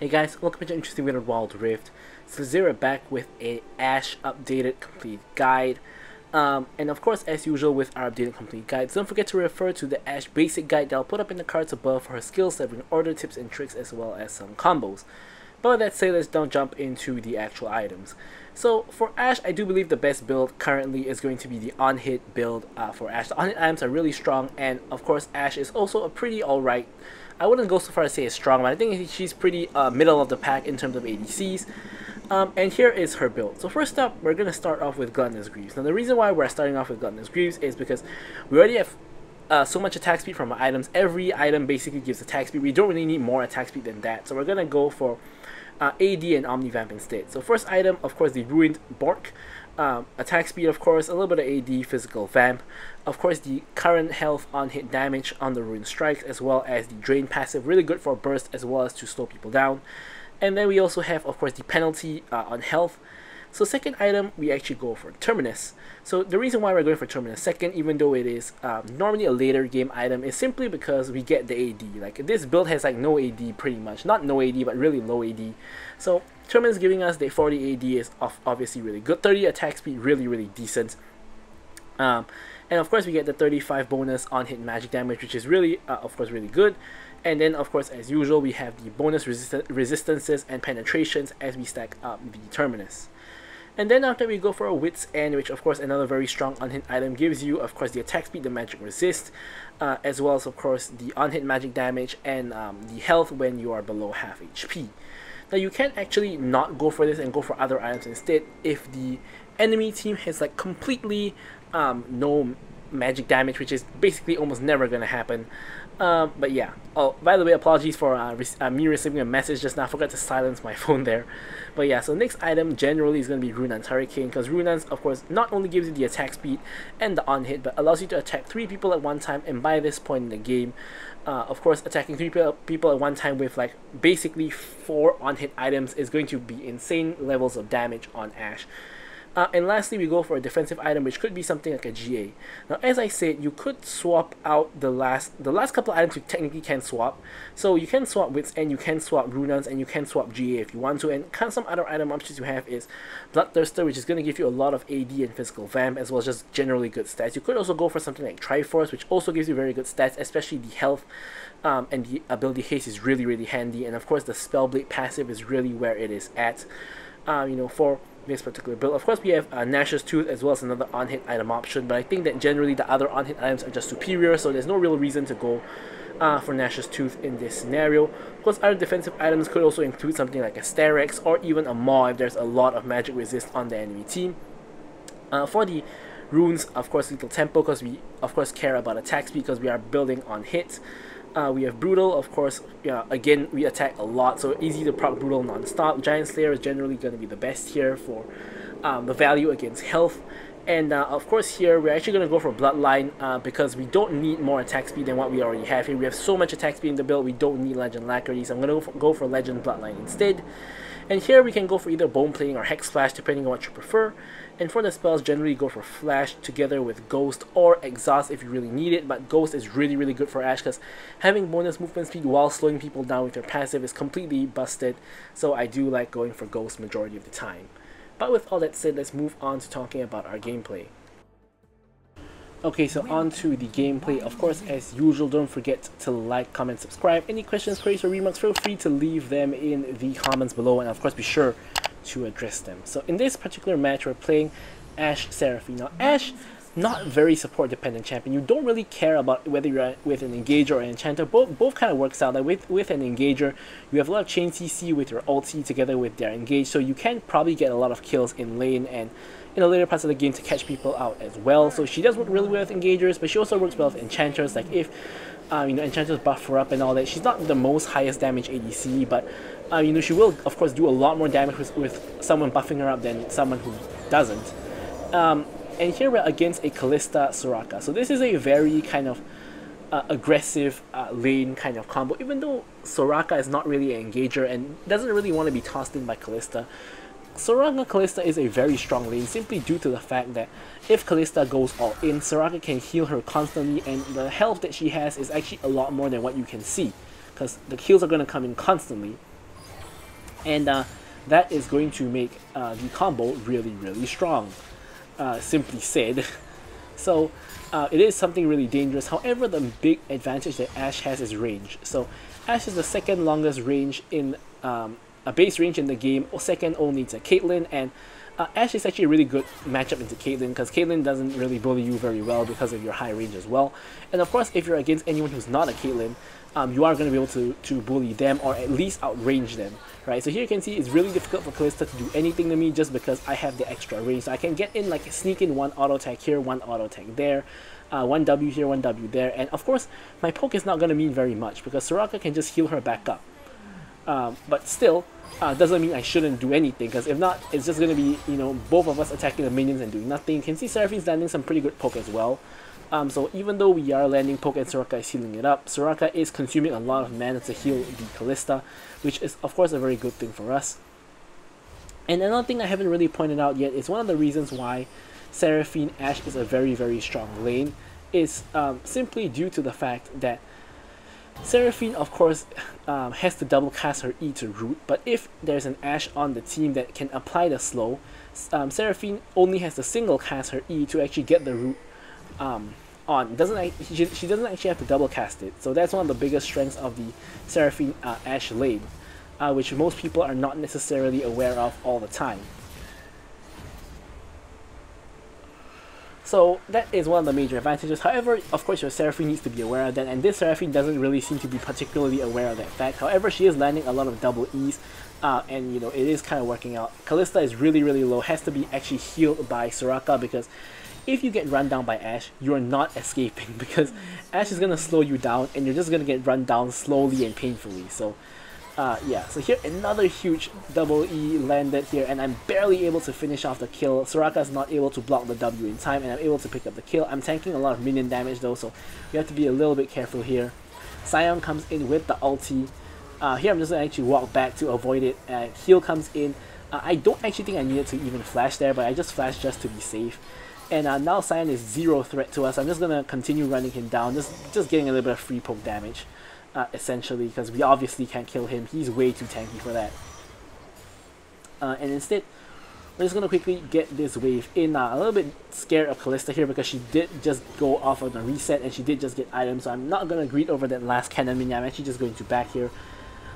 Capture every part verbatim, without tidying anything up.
Hey guys, welcome to Interesting Weird Wild Rift. Cezira back with a Ashe updated complete guide. Um, and of course, as usual with our updated complete guides, don't forget to refer to the Ashe basic guide that I'll put up in the cards above for her skill set with order, tips and tricks, as well as some combos. But with that said, let's now jump into the actual items. So for Ashe, I do believe the best build currently is going to be the on-hit build uh, for Ashe. The on-hit items are really strong, and of course Ashe is also a pretty alright, I wouldn't go so far as to say it's strong, but I think she's pretty uh, middle of the pack in terms of A D Cs. Um, and here is her build. So first up, we're going to start off with Gluttonous Greaves. Now the reason why we're starting off with Gluttonous Greaves is because we already have Uh, so much attack speed from our items. Every item basically gives attack speed. We don't really need more attack speed than that, so we're gonna go for uh, A D and Omnivamp instead. So first item, of course, the Ruined Bork. Um, attack speed, of course, a little bit of A D, physical vamp. Of course, the current health on hit damage on the Ruined Strikes, as well as the Drain passive, really good for burst as well as to slow people down. And then we also have, of course, the penalty uh, on health. So second item, we actually go for Terminus. So the reason why we're going for Terminus second, even though it is um, normally a later game item, is simply because we get the A D. Like this build has like no A D pretty much. Not no A D, but really low A D. So Terminus giving us the forty A D is obviously really good. thirty attack speed, really, really decent. Um, and of course we get the thirty-five bonus on hit magic damage, which is really, uh, of course, really good. And then, of course, as usual, we have the bonus resist resistances and penetrations as we stack up the Terminus. And then after we go for a Wit's End, which of course another very strong on-hit item, gives you of course the attack speed, the magic resist, uh, as well as of course the on-hit magic damage and um, the health when you are below half H P. Now you can actually not go for this and go for other items instead if the enemy team has like completely um, no magic damage, which is basically almost never going to happen. Um, but yeah, oh, by the way, apologies for uh, re uh, me receiving a message just now. I forgot to silence my phone there. But yeah, so next item generally is going to be Runaan's Hurricane, because Runaan's, of course, not only gives you the attack speed and the on-hit, but allows you to attack three people at one time, and by this point in the game, uh, of course, attacking three people at one time with, like, basically four on-hit items is going to be insane levels of damage on Ashe. Uh, and lastly, we go for a defensive item, which could be something like a G A. Now, as I said, you could swap out the last the last couple of items you technically can swap. So you can swap Wit's End, you can swap Runaan's, and you can swap G A if you want to. And kind of some other item options you have is Bloodthirster, which is going to give you a lot of A D and physical vamp, as well as just generally good stats. You could also go for something like Triforce, which also gives you very good stats, especially the health um, and the ability haste is really, really handy. And of course, the Spellblade passive is really where it is at, uh, you know, for this particular build. Of course, we have uh, Nashor's Tooth as well as another on-hit item option, but I think that generally the other on-hit items are just superior, so there's no real reason to go uh, for Nashor's Tooth in this scenario. Of course, other defensive items could also include something like a Sterix or even a Maw if there's a lot of magic resist on the enemy team. Uh, for the runes, of course, Lethal Tempo, because we, of course, care about attack speed because we are building on hit. Uh, we have Brutal, of course, yeah, again, we attack a lot, so easy to proc Brutal non-stop. Giant Slayer is generally going to be the best here for um, the value against health. And uh, of course here, we're actually going to go for Bloodline uh, because we don't need more attack speed than what we already have here. We have so much attack speed in the build, we don't need Legend Alacrity, so I'm going to go for Legend Bloodline instead. And here we can go for either Bone Plating or Hex Flash, depending on what you prefer. And for the spells, generally go for Flash together with Ghost or Exhaust if you really need it. But Ghost is really, really good for Ashe because having bonus movement speed while slowing people down with your passive is completely busted. So I do like going for Ghost majority of the time. But with all that said, let's move on to talking about our gameplay. Okay, so on to the gameplay. Of course, as usual, don't forget to like, comment, subscribe. Any questions, queries, or remarks, feel free to leave them in the comments below, and of course, be sure to address them. So in this particular match, we're playing Ashe Seraphine. Now, Ashe, not very support-dependent champion. You don't really care about whether you're with an engager or an enchanter. Both, both kind of works out. Like with, with an engager, you have a lot of chain C C with your ulti together with their engage, so you can probably get a lot of kills in lane and in the later parts of the game to catch people out as well. So she does work really well with engagers, but she also works well with enchanters. Like if uh, you know, enchanters buff her up and all that, she's not the most highest damage A D C, but uh, you know, she will of course do a lot more damage with, with someone buffing her up than someone who doesn't. Um, And here we're against a Kalista Soraka. So this is a very kind of uh, aggressive uh, lane kind of combo. Even though Soraka is not really an engager and doesn't really want to be tossed in by Kalista, Soraka Kalista is a very strong lane simply due to the fact that if Kalista goes all in, Soraka can heal her constantly, and the health that she has is actually a lot more than what you can see because the heals are going to come in constantly. and uh, that is going to make uh, the combo really, really strong, uh, simply said. So uh, it is something really dangerous. However, the big advantage that Ashe has is range. So Ashe is the second longest range in um, a base range in the game, second only to Caitlyn, and uh, Ashe is actually a really good matchup into Caitlyn because Caitlyn doesn't really bully you very well because of your high range as well. And of course, if you're against anyone who's not a Caitlyn, um, you are going to be able to, to bully them or at least outrange them, right? So here you can see it's really difficult for Kalista to do anything to me just because I have the extra range. So I can get in, like, sneak in one auto attack here, one auto attack there, uh, one W here, one W there. And of course, my poke is not going to mean very much because Soraka can just heal her back up. Um, but still, uh, doesn't mean I shouldn't do anything, because if not, it's just going to be, you know, both of us attacking the minions and doing nothing. You can see Seraphine's landing some pretty good poke as well. Um, so even though we are landing poke and Soraka is healing it up, Soraka is consuming a lot of mana to heal the Kalista, which is of course a very good thing for us. And another thing I haven't really pointed out yet is one of the reasons why Seraphine Ashe is a very, very strong lane is um, simply due to the fact that Seraphine, of course, um, has to double cast her E to root, but if there's an Ashe on the team that can apply the slow, um, Seraphine only has to single cast her E to actually get the root um, on. Doesn't she, she doesn't actually have to double cast it, so that's one of the biggest strengths of the Seraphine uh, Ashe lane, uh, which most people are not necessarily aware of all the time. So that is one of the major advantages. However, of course, your Seraphine needs to be aware of that, and this Seraphine doesn't really seem to be particularly aware of that fact. However, she is landing a lot of double E's, uh, and you know, it is kind of working out. Kalista is really, really low, has to be actually healed by Soraka, because if you get run down by Ashe, you're not escaping, because Ashe is going to slow you down, and you're just going to get run down slowly and painfully. So uh, yeah, so here another huge double E landed here, and I'm barely able to finish off the kill. Soraka's not able to block the W in time, and I'm able to pick up the kill. I'm tanking a lot of minion damage though, so you have to be a little bit careful here. Sion comes in with the ulti. Uh, here I'm just going to actually walk back to avoid it, and heal comes in. Uh, I don't actually think I needed to even flash there, but I just flashed just to be safe. And uh, now Sion is zero threat to us. I'm just going to continue running him down, just, just getting a little bit of free poke damage, uh, essentially, because we obviously can't kill him. He's way too tanky for that. Uh, and instead, we're just going to quickly get this wave in. Uh, a little bit scared of Kalista here because she did just go off on a reset and she did just get items, so I'm not going to greed over that last cannon minion. I'm actually just going to back here.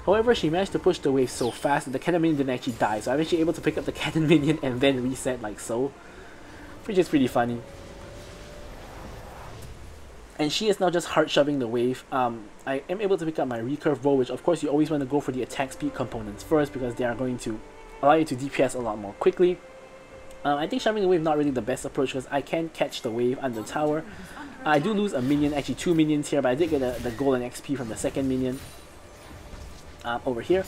However, she managed to push the wave so fast that the cannon minion didn't actually die, so I'm actually able to pick up the cannon minion and then reset like so, which is pretty funny. And she is now just hard shoving the wave. Um, I am able to pick up my recurve bow, which of course you always want to go for the attack speed components first because they are going to allow you to D P S a lot more quickly. Um, I think shoving the wave is not really the best approach because I can catch the wave under the tower. I do lose a minion, actually two minions here, but I did get a, the golden X P from the second minion um, over here.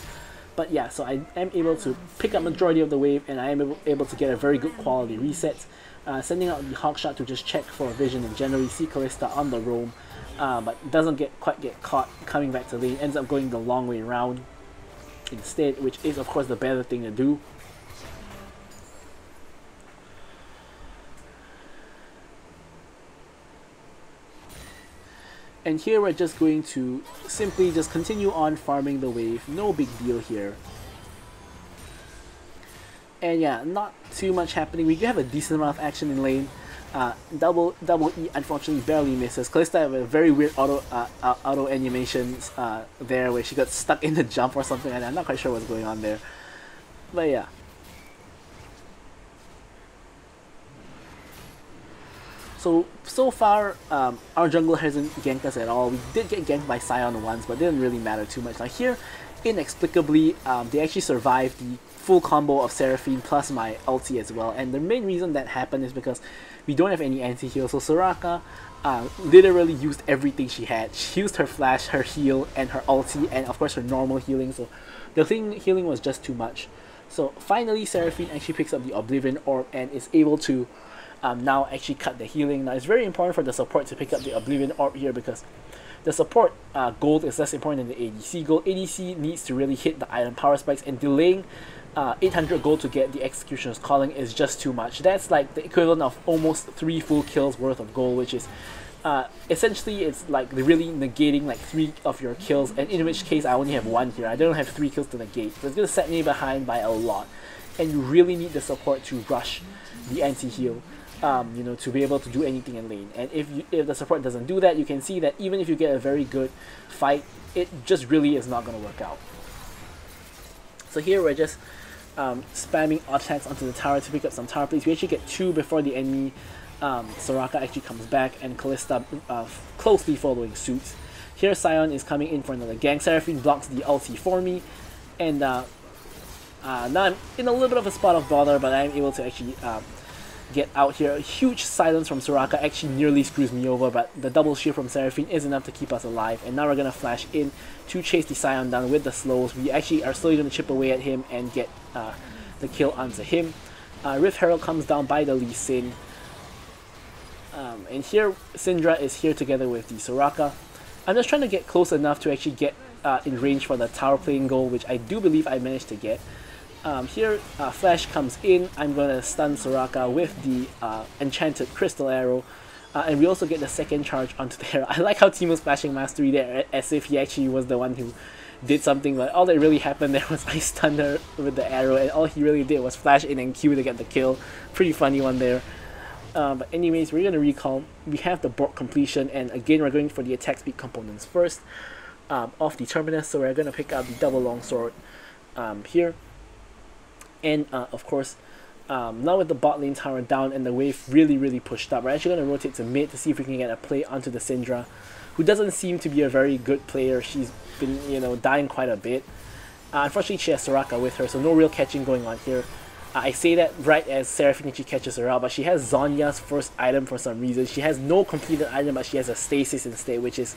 But yeah, so I am able to pick up majority of the wave, and I am able to get a very good quality reset. Uh, sending out the Hawkshot to just check for vision and generally see Kalista on the roam, uh, but doesn't get quite get caught coming back to lane, ends up going the long way around instead, which is of course the better thing to do. And here we're just going to simply just continue on farming the wave, no big deal here. And yeah, not too much happening. We do have a decent amount of action in lane. Uh, double double E unfortunately barely misses. Kalista had a very weird auto uh, auto animations uh, there where she got stuck in the jump or something, and I'm not quite sure what's going on there. But yeah. So so far, um, our jungle hasn't ganked us at all. We did get ganked by Sion once, but it didn't really matter too much. Now here, inexplicably, um, they actually survived the full combo of Seraphine plus my ulti as well, and the main reason that happened is because we don't have any anti-heal, so Soraka uh, literally used everything she had. She used her flash, her heal, and her ulti, and of course her normal healing, so the thing healing was just too much. So finally Seraphine actually picks up the Oblivion Orb and is able to um, now actually cut the healing. Now it's very important for the support to pick up the Oblivion Orb here because the support uh, gold is less important than the A D C gold. A D C needs to really hit the item power spikes, and delaying Uh, eight hundred gold to get the Executioner's Calling is just too much. That's like the equivalent of almost three full kills worth of gold, which is Uh, essentially, it's like really negating like three of your kills, and in which case I only have one here. I don't have three kills to negate, so it's going to set me behind by a lot. And you really need the support to rush the anti-heal, um, you know, to be able to do anything in lane. And if you, if the support doesn't do that, you can see that even if you get a very good fight, it just really is not going to work out. So here we're just um, spamming attacks onto the tower to pick up some tower plates. We actually get two before the enemy. Um, Soraka actually comes back, and Kalista uh, closely following suit. Here Sion is coming in for another gank. Seraphine blocks the ulti for me, and uh, uh, now I'm in a little bit of a spot of bother, but I'm able to actually uh, get out here. A huge silence from Soraka actually nearly screws me over, but the double shield from Seraphine is enough to keep us alive, and now we're going to flash in to chase the Sion down with the slows. We actually are slowly going to chip away at him and get uh, the kill onto him. Uh, Rift Herald comes down by the Lee Sin. Um, and here, Syndra is here together with the Soraka. I'm just trying to get close enough to actually get uh, in range for the tower playing goal, which I do believe I managed to get. Um, here, uh, Flash comes in. I'm going to stun Soraka with the uh, Enchanted Crystal Arrow. Uh, and we also get the second charge onto the arrow. I like how Teemo's flashing mastery there, as if he actually was the one who did something, but all that really happened there was I stunned her with the arrow, and all he really did was flash in and Q to get the kill. Pretty funny one there. Uh, but anyways, we're going to recall. We have the Bork completion, and again we're going for the attack speed components first um, of the Terminus, so we're going to pick up the double longsword um, here. And uh, of course, um, now with the bot lane tower down and the wave really really pushed up, we're actually going to rotate to mid to see if we can get a play onto the Syndra, who doesn't seem to be a very good player. She's been, you know, dying quite a bit. Uh, unfortunately she has Soraka with her, so no real catching going on here. I say that right as Seraphine catches her out, but she has Zonya's first item for some reason. She has no completed item, but she has a stasis instead, which is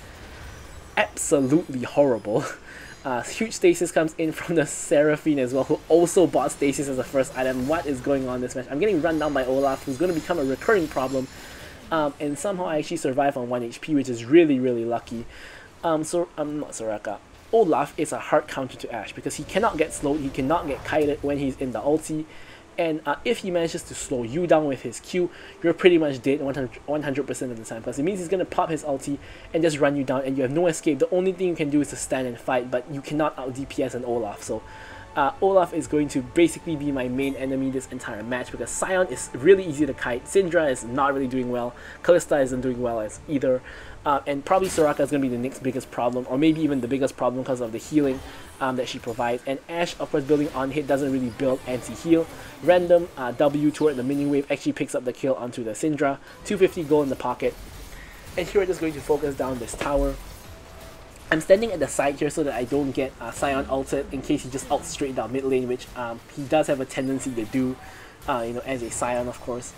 absolutely horrible. Uh, huge stasis comes in from the Seraphine as well, who also bought stasis as a first item. What is going on in this match? I'm getting run down by Olaf, who's going to become a recurring problem. Um, and somehow I actually survive on one H P, which is really, really lucky. Um, so I'm um, not Soraka. Olaf is a hard counter to Ashe because he cannot get slowed, he cannot get kited when he's in the ulti, and uh, if he manages to slow you down with his Q, you're pretty much dead one hundred percent of the time, because it means he's going to pop his ulti and just run you down, and you have no escape. The only thing you can do is to stand and fight, but you cannot out D P S an Olaf. So uh, Olaf is going to basically be my main enemy this entire match, because Sion is really easy to kite, Syndra is not really doing well, Kalista isn't doing well as either. Uh, and probably Soraka is going to be the next biggest problem, or maybe even the biggest problem because of the healing um, that she provides. And Ashe, of course, building on hit doesn't really build anti-heal. Random uh, W toward the minion wave actually picks up the kill onto the Syndra. two fifty gold in the pocket. And here we're just going to focus down this tower. I'm standing at the side here so that I don't get uh, Sion ulted in case he just ults straight down mid lane, which um, he does have a tendency to do, uh, you know, as a Sion, of course.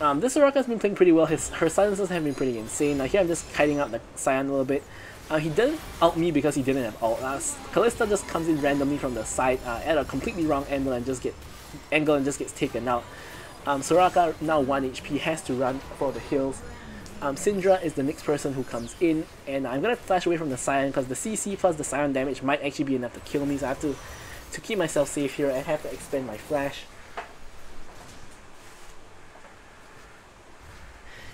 Um, this Soraka has been playing pretty well. His, her silences have been pretty insane. Now here I'm just kiting out the Sion a little bit. Uh, he didn't ult me because he didn't have ult. Uh, Kalista just comes in randomly from the side uh, at a completely wrong angle and just get angle and just gets taken out. Um, Soraka now one H P has to run for the hills. Um, Syndra is the next person who comes in, and I'm gonna flash away from the Sion because the C C plus the Sion damage might actually be enough to kill me. So I have to to keep myself safe here. I have to expend my flash.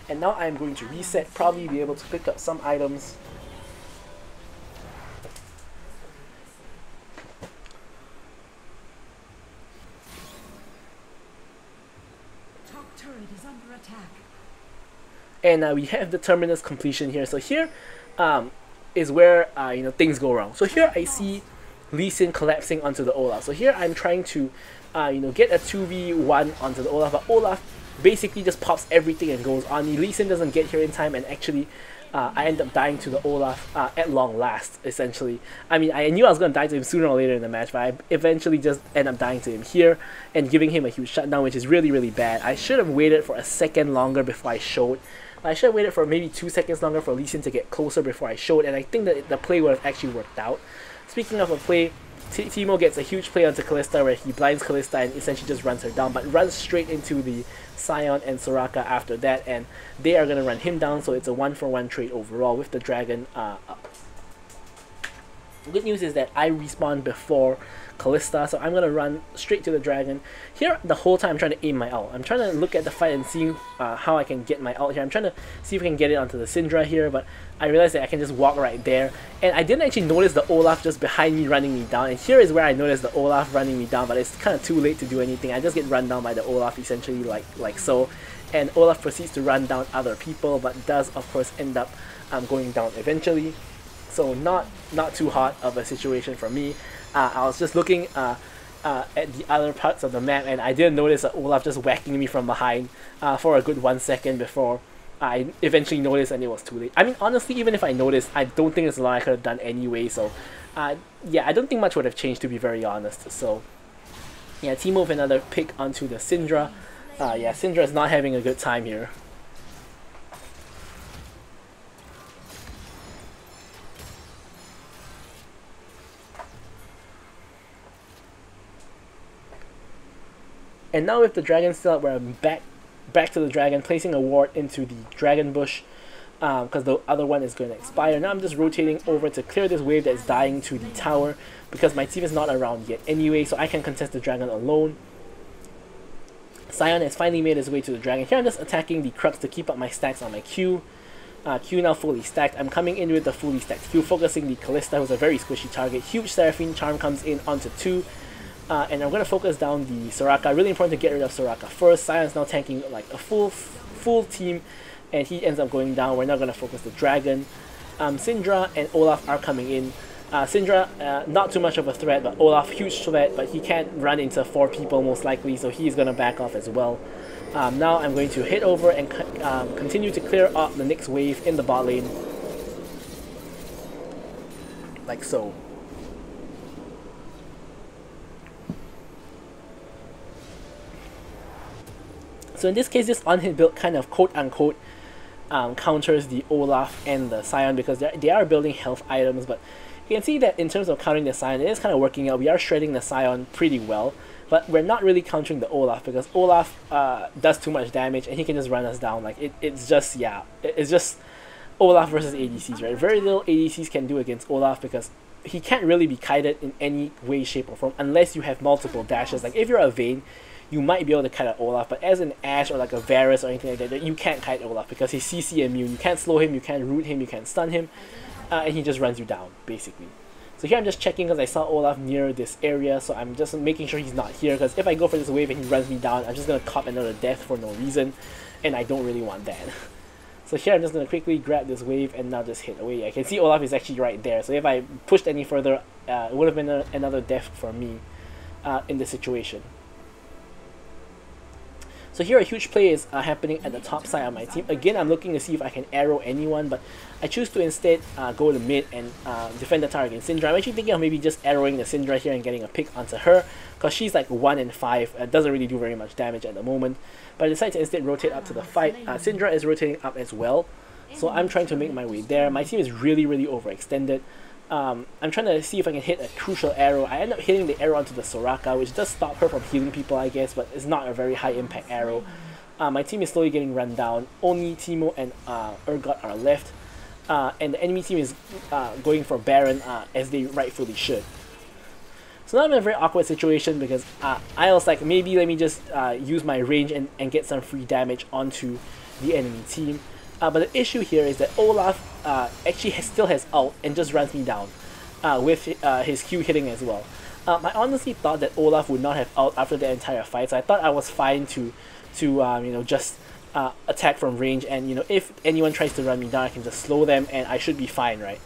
And now I'm going to reset, probably be able to pick up some items. Top turret is under attack. And uh, we have the Terminus completion here. So here um, is where uh, you know, things go wrong. So here I see Lee Sin collapsing onto the Olaf. So here I'm trying to uh, you know, get a two v one onto the Olaf, but Olaf basically just pops everything and goes on. Lee Sin doesn't get here in time, and actually uh, I end up dying to the Olaf uh, at long last, essentially. I mean, I knew I was going to die to him sooner or later in the match, but I eventually just end up dying to him here and giving him a huge shutdown, which is really, really bad. I should have waited for a second longer before I showed. I should have waited for maybe two seconds longer for Lee Sin to get closer before I showed, and I think that the play would have actually worked out. Speaking of a play, Te Teemo gets a huge play onto Kalista where he blinds Kalista and essentially just runs her down, but runs straight into the Sion and Soraka after that, and they are going to run him down, so it's a one for one trade overall with the dragon uh, up. The good news is that I respawn before Kalista, so I'm going to run straight to the dragon. Here, the whole time I'm trying to aim my ult. I'm trying to look at the fight and see uh, how I can get my ult here. I'm trying to see if I can get it onto the Syndra here, but I realized that I can just walk right there. And I didn't actually notice the Olaf just behind me running me down, and here is where I noticed the Olaf running me down, but it's kind of too late to do anything. I just get run down by the Olaf essentially, like, like so. And Olaf proceeds to run down other people, but does of course end up um, going down eventually. So not not too hot of a situation for me. Uh, I was just looking uh, uh, at the other parts of the map, and I didn't notice that Olaf just whacking me from behind uh, for a good one second before I eventually noticed, and it was too late. I mean, honestly, even if I noticed, I don't think there's a lot I could have done anyway. So uh, yeah, I don't think much would have changed, to be very honest. So yeah, Teemo with another pick onto the Syndra. Uh, yeah, Syndra is not having a good time here. And now with the dragon still up, we're back, back to the dragon, placing a ward into the dragon bush, because um, the other one is going to expire. Now I'm just rotating over to clear this wave that's dying to the tower, because my team is not around yet anyway, so I can contest the dragon alone. Sion has finally made his way to the dragon. Here I'm just attacking the crux to keep up my stacks on my Q. Uh, Q now fully stacked. I'm coming in with the fully stacked Q, focusing the Kalista, who's a very squishy target. Huge Seraphine Charm comes in onto two. Uh, and I'm going to focus down the Soraka. Really important to get rid of Soraka first. Sion's now tanking like a full full team, and he ends up going down. We're now going to focus the dragon. Um, Syndra and Olaf are coming in. Uh, Syndra, uh, not too much of a threat, but Olaf, huge threat, but he can't run into four people most likely, so he's going to back off as well. Um, now I'm going to head over and co um, continue to clear up the next wave in the bot lane. Like so. So in this case, this on-hit build kind of quote-unquote um, counters the Olaf and the Sion, because they are building health items, but you can see that in terms of countering the Sion, it is kind of working out. We are shredding the Sion pretty well, but we're not really countering the Olaf, because Olaf uh, does too much damage and he can just run us down. Like it, it's just, yeah, it, it's just Olaf versus A D Cs, right? Very little A D Cs can do against Olaf, because he can't really be kited in any way, shape or form unless you have multiple dashes. Like if you're a Vayne, you might be able to kite an Olaf, but as an Ashe or like a Varus or anything like that, you can't kite Olaf because he's C C immune. You can't slow him, you can't root him, you can't stun him, uh, and he just runs you down, basically. So here I'm just checking because I saw Olaf near this area, so I'm just making sure he's not here, because if I go for this wave and he runs me down, I'm just going to cop another death for no reason, and I don't really want that. So here I'm just going to quickly grab this wave and now just hit away. I can see Olaf is actually right there, so if I pushed any further, uh, it would have been a, another death for me uh, in this situation. So here a huge play is uh, happening at the top side of my team. Again, I'm looking to see if I can arrow anyone, but I choose to instead uh, go to mid and uh, defend the tower against Syndra. I'm actually thinking of maybe just arrowing the Syndra here and getting a pick onto her, because she's like one and five. It uh, doesn't really do very much damage at the moment. But I decide to instead rotate up to the fight. Uh, Syndra is rotating up as well, so I'm trying to make my way there. My team is really, really overextended. Um, I'm trying to see if I can hit a crucial arrow. I end up hitting the arrow onto the Soraka, which does stop her from healing people, I guess, but it's not a very high impact arrow. Uh, my team is slowly getting run down. Only Teemo and uh, Urgot are left, uh, and the enemy team is uh, going for Baron uh, as they rightfully should. So now I'm in a very awkward situation, because uh, I was like, maybe let me just uh, use my range and, and get some free damage onto the enemy team. Uh, but the issue here is that Olaf uh, actually has, still has ult and just runs me down uh, with uh, his Q hitting as well. Um, I honestly thought that Olaf would not have ult after the entire fight, so I thought I was fine to, to um, you know, just uh, attack from range, and you know, if anyone tries to run me down, I can just slow them and I should be fine, right?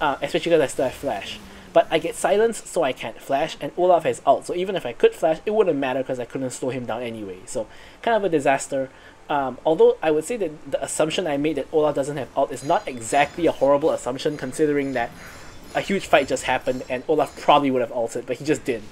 Uh, especially because I still have flash. But I get silenced, so I can't flash, and Olaf has ult, so even if I could flash, it wouldn't matter because I couldn't slow him down anyway. So kind of a disaster. Um, although I would say that the assumption I made that Olaf doesn't have ult is not exactly a horrible assumption, considering that a huge fight just happened and Olaf probably would have ulted, but he just didn't.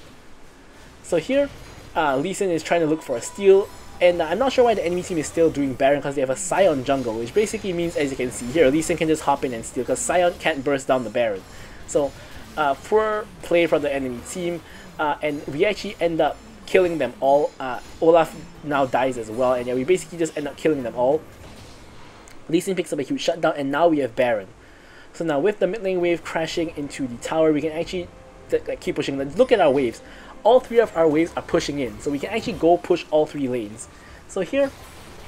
So here, uh, Lee Sin is trying to look for a steal, and I'm not sure why the enemy team is still doing Baron, because they have a Sion jungle, which basically means, as you can see here, Lee Sin can just hop in and steal because Sion can't burst down the Baron. So uh, poor play from the enemy team, uh, and we actually end up killing them all. uh, Olaf now dies as well, and yeah, we basically just end up killing them all. Lee Sin picks up a huge shutdown, and now we have Baron. So now with the mid lane wave crashing into the tower, we can actually like, keep pushing. Look at our waves. All three of our waves are pushing in, so we can actually go push all three lanes. So here,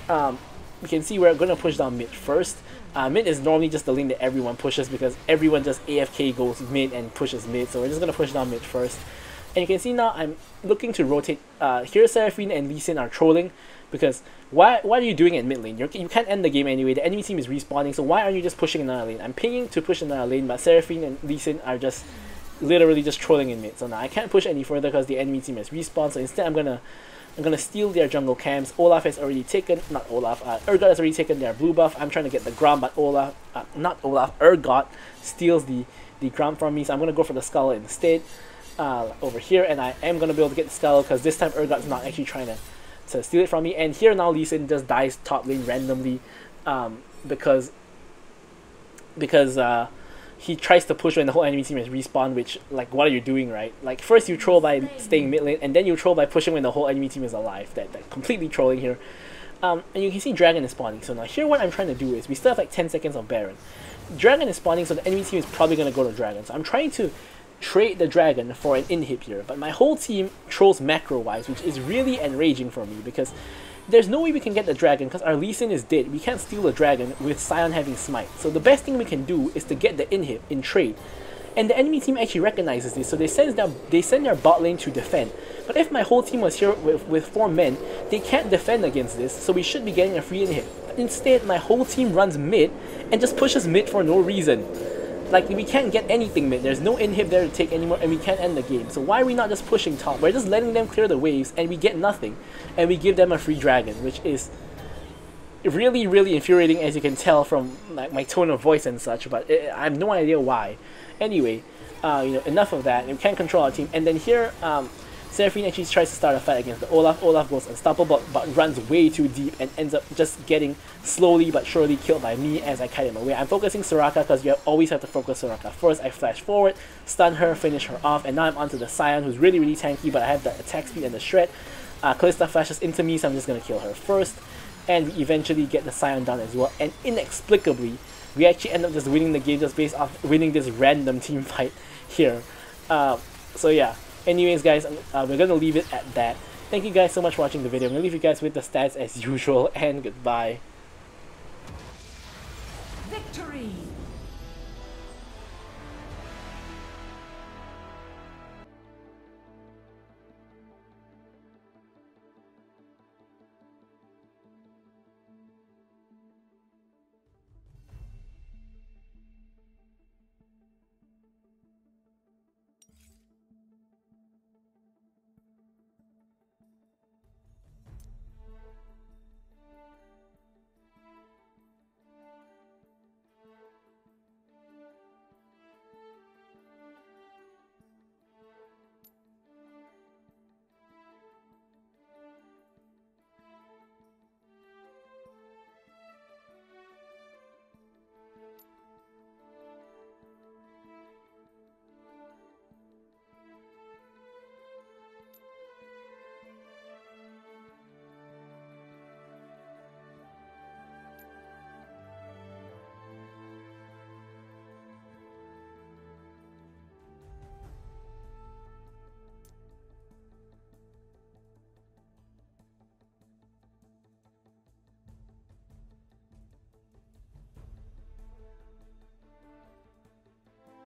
um, we can see we're going to push down mid first. Uh, mid is normally just the lane that everyone pushes because everyone just A F K goes mid and pushes mid, so we're just going to push down mid first. And you can see now I'm looking to rotate. Uh, here Seraphine and Lee Sin are trolling because why, what are you doing at mid lane? You're, you can't end the game anyway, the enemy team is respawning, so why aren't you just pushing another lane? I'm pinging to push another lane, but Seraphine and Lee Sin are just literally just trolling in mid. So now I can't push any further because the enemy team has respawned, so instead I'm going to I'm gonna steal their jungle camps. Olaf has already taken, not Olaf, uh, Urgot has already taken their blue buff. I'm trying to get the Grom, but Olaf, uh, not Olaf, Urgot steals the, the Grom from me, so I'm going to go for the Skull instead uh, over here, and I am going to be able to get the Skull because this time Urgot's not actually trying to, to steal it from me. And here now Lee Sin just dies top lane randomly um, because, because uh, he tries to push when the whole enemy team has respawned, which, like, what are you doing, right? Like, first you troll by staying mid lane, and then you troll by pushing when the whole enemy team is alive. That, that completely trolling here. Um, and you can see Dragon is spawning. So now here what I'm trying to do is, we still have like ten seconds of Baron. Dragon is spawning, so the enemy team is probably going to go to Dragon. So I'm trying to trade the Dragon for an inhib here, but my whole team trolls macro-wise, which is really enraging for me, because there's no way we can get the Dragon because our Lee Sin is dead. We can't steal the Dragon with Sion having smite. So the best thing we can do is to get the inhib in trade. And the enemy team actually recognizes this, so they send their, they send their bot lane to defend. But if my whole team was here with, with four men, they can't defend against this, so we should be getting a free inhib. Instead, my whole team runs mid and just pushes mid for no reason. Like, we can't get anything mid, there's no inhib there to take anymore, and we can't end the game. So why are we not just pushing top? We're just letting them clear the waves, and we get nothing. And we give them a free Dragon, which is really, really infuriating, as you can tell from like my tone of voice and such, but it, I have no idea why. Anyway, uh, you know, enough of that, and we can't control our team. And then here, um, Seraphine actually tries to start a fight against the Olaf. Olaf goes unstoppable, but, but runs way too deep and ends up just getting slowly but surely killed by me as I kite him away. I'm focusing Soraka because you always have to focus Soraka. First, I flash forward, stun her, finish her off, and now I'm onto the Sion, who's really, really tanky, but I have the attack speed and the shred. Uh, Kalista flashes into me, so I'm just going to kill her first, and we eventually get the Sion down as well, and inexplicably, we actually end up just winning the game just based off winning this random team fight here. Uh, so yeah. Anyways guys, uh, we're gonna leave it at that. Thank you guys so much for watching the video. I'm gonna leave you guys with the stats as usual, and goodbye.